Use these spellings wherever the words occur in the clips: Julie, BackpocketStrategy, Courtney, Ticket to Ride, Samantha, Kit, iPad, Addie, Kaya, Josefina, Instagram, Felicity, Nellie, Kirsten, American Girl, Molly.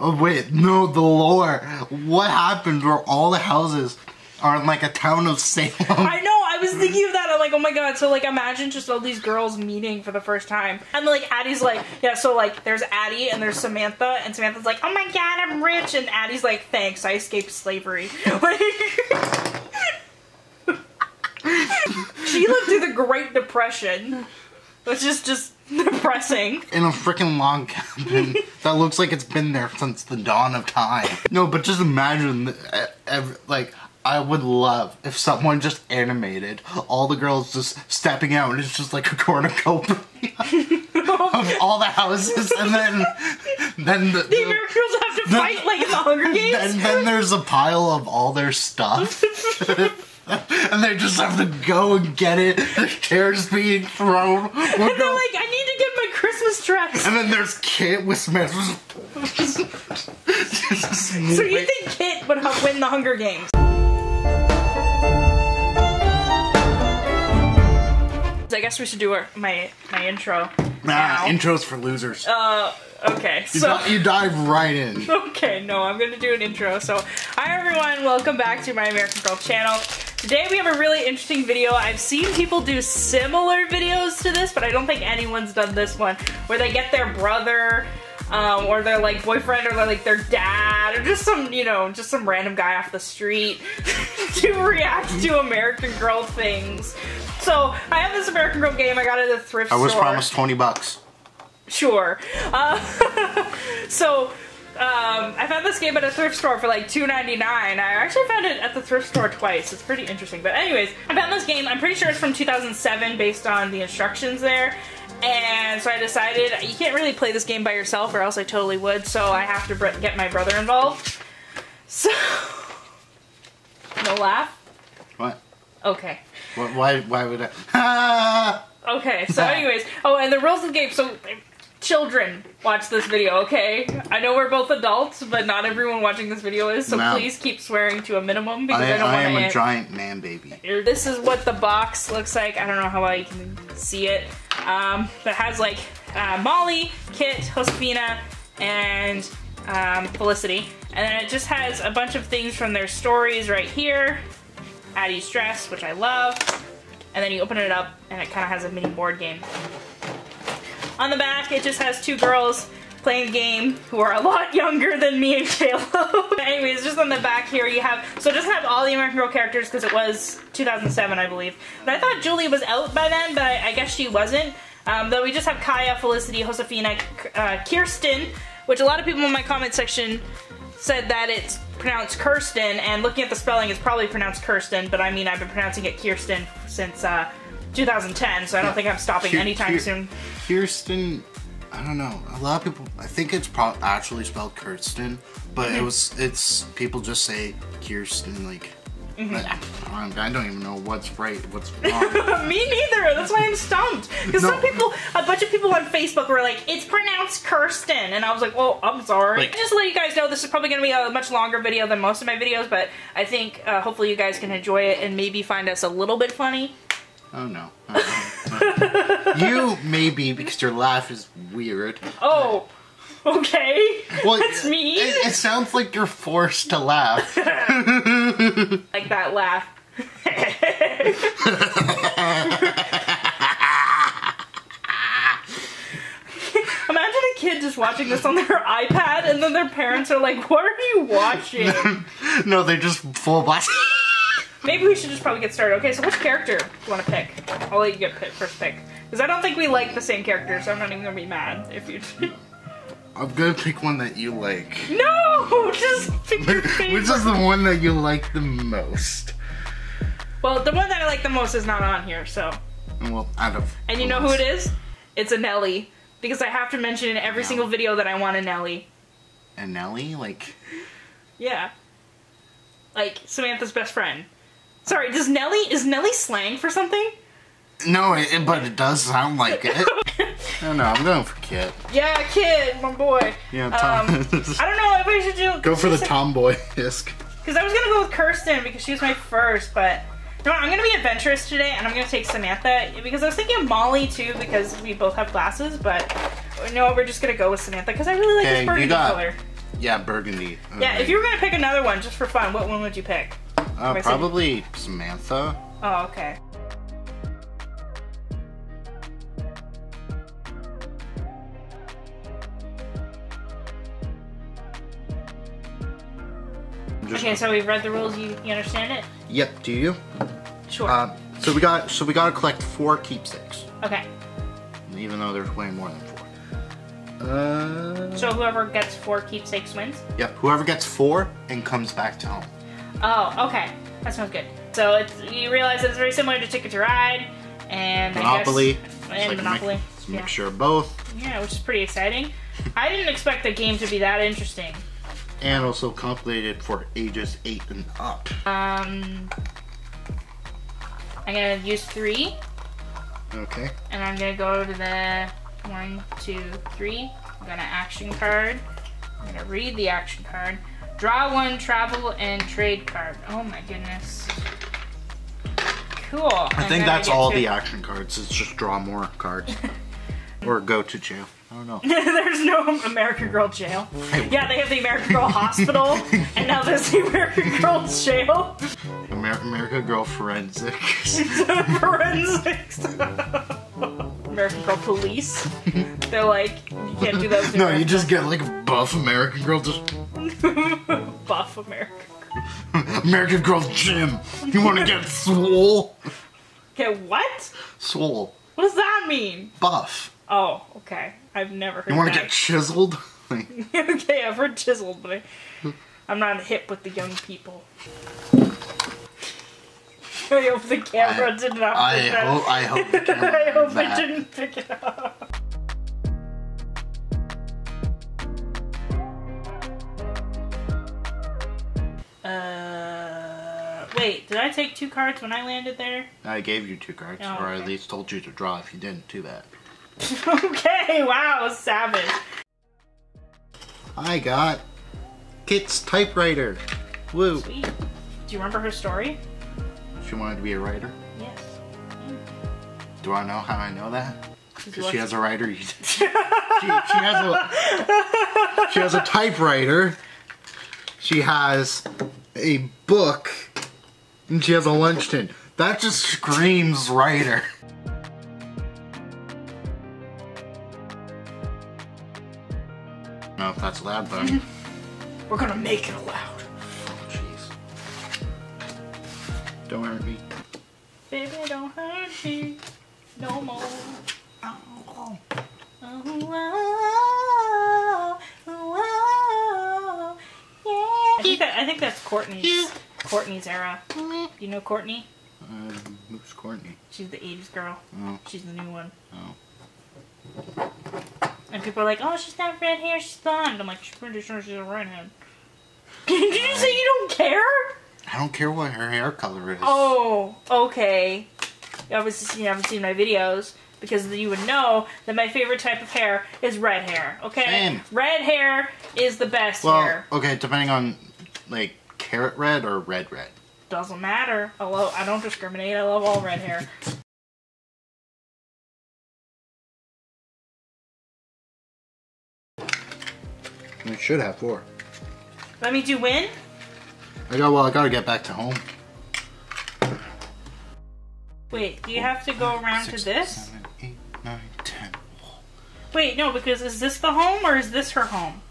Oh wait, no, the lore. What happened where all the houses are in like a town of Salem? I know, I was thinking of that. I'm like, oh my god, so like imagine just all these girls meeting for the first time. And like Addie's like, yeah, so like there's Addie and there's Samantha, and Samantha's like, oh my god, I'm rich, and Addie's like, thanks, I escaped slavery. Like, she lived through the Great Depression, which is just depressing. In a freaking log cabin that looks like it's been there since the dawn of time. No, but just imagine, like, I would love if someone just animated all the girls just stepping out and it's just like a cornucopia of all the houses, and then the American girls have to fight like in the Hunger Games. And then there's a pile of all their stuff. And they just have to go and get it. There's chairs being thrown. And they're like, I need to get my Christmas dress. And then there's Kit with Samantha. So you think Kit would win the Hunger Games? I guess we should do my intro. Nah, intros for losers. Okay, so you dive right in. Okay, no, I'm gonna do an intro. So, hi everyone, welcome back to my American Girl channel. Today we have a really interesting video. I've seen people do similar videos to this, but I don't think anyone's done this one, where they get their brother, or their like boyfriend, or like their dad, or just some, you know, just some random guy off the street to react to American Girl things. So I have this American Girl game I got at a thrift store. I was promised 20 bucks. Sure. I found this game at a thrift store for like $2.99. I actually found it at the thrift store twice. It's pretty interesting. But anyways, I found this game. I'm pretty sure it's from 2007 based on the instructions there. And so I decided you can't really play this game by yourself, or else I totally would. So I have to get my brother involved. So, no laugh. What? Okay. Why would I? Okay, so anyways. Oh, and the rules of the game. So children, watch this video, okay? I know we're both adults, but not everyone watching this video is, so no. Please keep swearing to a minimum, because I don't want to... I am a giant man, baby. This is what the box looks like. I don't know how well you can see it. But it has, like, Molly, Kit, Josefina, and Felicity. And then it just has a bunch of things from their stories right here. Addie's dress, which I love. And then you open it up, and it kind of has a mini board game. On the back, it just has two girls playing a game who are a lot younger than me and Caleb. Anyways, just on the back here you have, so it doesn't have all the American Girl characters because it was 2007, I believe. But I thought Julie was out by then, but I guess she wasn't. Though we just have Kaya, Felicity, Josefina, Kirsten, which a lot of people in my comment section said that it's pronounced Kirsten, and looking at the spelling, it's probably pronounced Kirsten, but I mean, I've been pronouncing it Kirsten since 2010, so I don't think I'm stopping anytime soon. Kirsten, I don't know. A lot of people, I think it's probably actually spelled Kirsten, but it's people just say Kirsten, like, I don't even know what's right, what's wrong. Me neither. That's why I'm stumped. Because some people, a bunch of people on Facebook were like, it's pronounced Kirsten. And I was like, well, I'm sorry. Like, just to let you guys know, this is probably going to be a much longer video than most of my videos, but I think hopefully you guys can enjoy it and maybe find us a little bit funny. Oh no. You maybe, because your laugh is weird. Oh, okay. Well, that's me. It sounds like you're forced to laugh. Like that laugh. Imagine a kid just watching this on their iPad, and then their parents are like, what are you watching? No, they're just full blast. Maybe we should just probably get started. Okay, so which character do you want to pick? I'll let you get first pick. Because I don't think we like the same character, so I'm not even going to be mad if you do. I'm going to pick one that you like. No! Just pick your favorite. Which is the one that you like the most? Well, the one that I like the most is not on here, so. Well, out of... And you know who it is? It's a Nellie. Because I have to mention in every single video that I want a Nellie. A Nellie? Like... Yeah. Like, Samantha's best friend. Sorry, is Nellie slang for something? No, but it does sound like it. No, no, I'm going for Kit. Yeah, Kit, my boy. Yeah, Tom. I don't know, everybody should do... Go for the tomboy-esque. Because I was going to go with Kirsten, because she was my first, but... No, I'm going to be adventurous today, and I'm going to take Samantha, because I was thinking of Molly, too, because we both have glasses, but... You know what, we're just going to go with Samantha, because I really like this burgundy color. Yeah, burgundy. Yeah, if you were gonna pick another one just for fun, what one would you pick? Probably Samantha. Oh, okay. Okay, so we've read the rules. You understand it? Yep. Do you? Sure. So we got to collect 4 keepsakes. Okay. Even though there's way more than 4. So whoever gets 4 keepsakes wins? Yep. Whoever gets 4 and comes back to home. Oh, okay. That sounds good. So you realize it's very similar to Ticket to Ride and Monopoly. Monopoly. It's a mixture of both. Yeah, which is pretty exciting. I didn't expect the game to be that interesting. And also complicated for ages 8 and up. I'm gonna use 3. Okay. And I'm gonna go to the 1, 2, 3. I'm gonna action card. I'm gonna read the action card. Draw 1, travel, and trade card. Oh my goodness. Cool. I think that's all the action cards. It's just draw more cards. Or go to jail. I don't know. There's no American Girl jail. Yeah, they have the American Girl hospital, and now there's the American Girl jail. American Girl forensics. Instead of forensics. American Girl police. They're like, you can't do those. No, you just get like buff American Girl. Just buff American Girl. American Girl gym. You want to get swole? Get what? Swole. What does that mean? Buff. Oh, okay. I've never heard. You want to get chiseled? Okay, I've heard chiseled, but I'm not hip with the young people. I hope the camera did not pick that up. I hope the camera I hope it didn't pick it up. Wait, did I take 2 cards when I landed there? I gave you 2 cards, oh, okay. Or at least told you to draw if you didn't do that. Okay, wow, savage. I got Kit's typewriter. Woo. Sweet. Do you remember her story? She wanted to be a writer? Yes. Do I know how I know that? Because she has a writer. she has a typewriter. She has a book. And she has a lunch tin. That just screams writer. I don't know if that's allowed, but we're gonna make it allowed. Oh, jeez. Don't hurt me. Baby, don't hurt me no more. Oh. Oh, oh, oh, yeah. I think that's Courtney's. Yeah. Courtney's era. You know Courtney? Who's Courtney? She's the 80s girl. Oh. She's the new one. Oh. And people are like, oh, she's not red hair, she's blonde. I'm like, she's pretty sure she's a redhead. Did you say you don't care? I don't care what her hair color is. Oh, okay. You obviously haven't seen my videos because you would know that my favorite type of hair is red hair, okay? Same. Red hair is the best hair. Well, okay, depending on, like, carrot red or red red. Doesn't matter. I don't discriminate. I love all red hair. We should have 4. That means you win? I gotta get back to home. Wait, do you have to go around 6, to this? 7, 8, 9, 10. Wait, no, because is this the home or is this her home?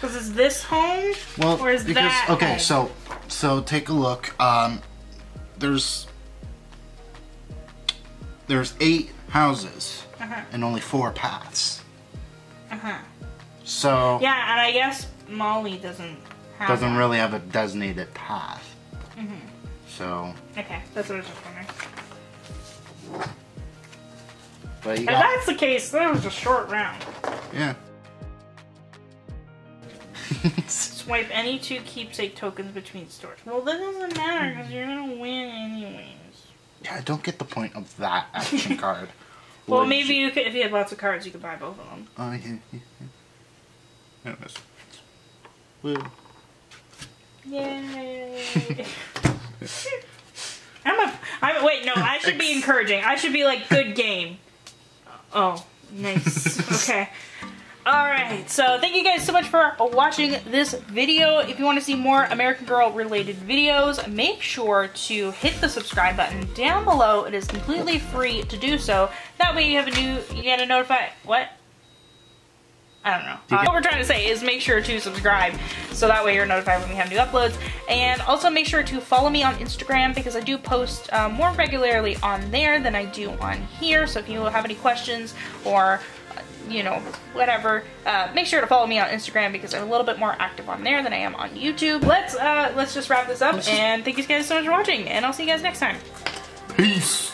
Because is this home? Well, or is that? Okay, home? so take a look. There's 8 houses. Uh-huh. And only 4 paths. Uh-huh. So yeah, and I guess Molly doesn't really have a designated path. Mm-hmm. So okay, that's what I was just wondering. But if that's the case, that was a short round. Yeah. Swipe any 2 keepsake tokens between stores. Well, that doesn't matter because you're gonna win anyways. Yeah, I don't get the point of that action card. Well, maybe you could, if you had lots of cards, you could buy both of them. Oh, yeah. No, woo. Yay. I'm wait, no, I should be encouraging. I should be like, good game. Oh, Nice. Okay. Alright, so thank you guys so much for watching this video. If you want to see more American Girl related videos, make sure to hit the subscribe button down below. It is completely free to do so. That way you have a new, you get a notify, what? I don't know. What we're trying to say is make sure to subscribe so that way you're notified when we have new uploads. And also make sure to follow me on Instagram because I do post more regularly on there than I do on here. So if you have any questions or you know, whatever, make sure to follow me on Instagram because I'm a little bit more active on there than I am on YouTube. Let's just wrap this up, and thank you guys so much for watching, and I'll see you guys next time. Peace.